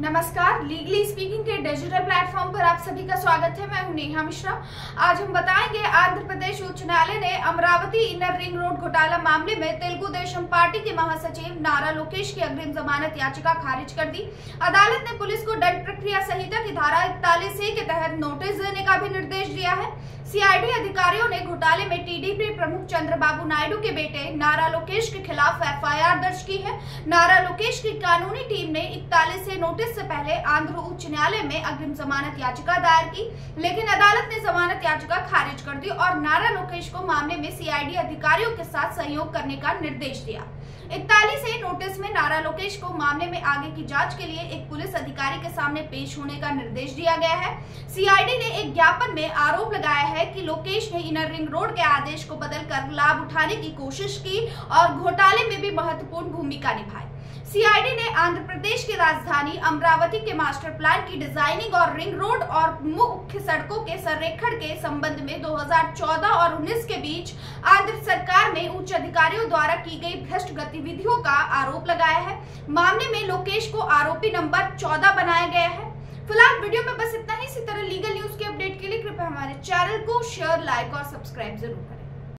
नमस्कार, legally speaking के digital platform पर आप सभी का स्वागत है। मैं हूं नेहा मिश्रा। आज हम बताएंगे आंध्र प्रदेश उच्च न्यायालय ने अमरावती इनर रिंग रोड घोटाला मामले में तेलुगु देशम पार्टी के महासचिव नारा लोकेश की अग्रिम जमानत याचिका खारिज कर दी। अदालत ने पुलिस को दंड प्रक्रिया संहिता की धारा 41A के तहत नोटिस देने का भी निर्देश दिया है। सीआईडी अधिकारियों ने घोटाले में टीडीपी प्रमुख चंद्रबाबू नायडू के बेटे नारा लोकेश के खिलाफ एफआईआर दर्ज की है। नारा लोकेश की कानूनी टीम ने 41A नोटिस से पहले आंध्र उच्च न्यायालय में अग्रिम जमानत याचिका दायर की, लेकिन अदालत ने जमानत याचिका खारिज कर दी और नारा लोकेश को मामले में सीआईडी अधिकारियों के साथ सहयोग करने का निर्देश दिया। 41A नोटिस में नारा लोकेश को मामले में आगे की जांच के लिए एक पुलिस अधिकारी के सामने पेश होने का निर्देश दिया गया है। सीआईडी ने एक ज्ञापन में आरोप लगाया है कि लोकेश ने इनर रिंग रोड के आदेश को बदलकर लाभ उठाने की कोशिश की और घोटाले में भी महत्वपूर्ण भूमिका निभाई। सीआईडी ने आंध्र प्रदेश की राजधानी अमरावती के मास्टर प्लान की डिजाइनिंग और रिंग रोड और मुख्य सड़कों के संरेखण के संबंध में 2014 और 19 के बीच आंध्र सरकार में उच्च अधिकारियों द्वारा की गई भ्रष्ट गतिविधियों का आरोप लगाया है। मामले में लोकेश को आरोपी नंबर 14 बनाया गया है। फिलहाल वीडियो में बस इतना ही। इसी तरह लीगल न्यूज के अपडेट के लिए कृपया हमारे चैनल को शेयर, लाइक और सब्सक्राइब जरूर करें।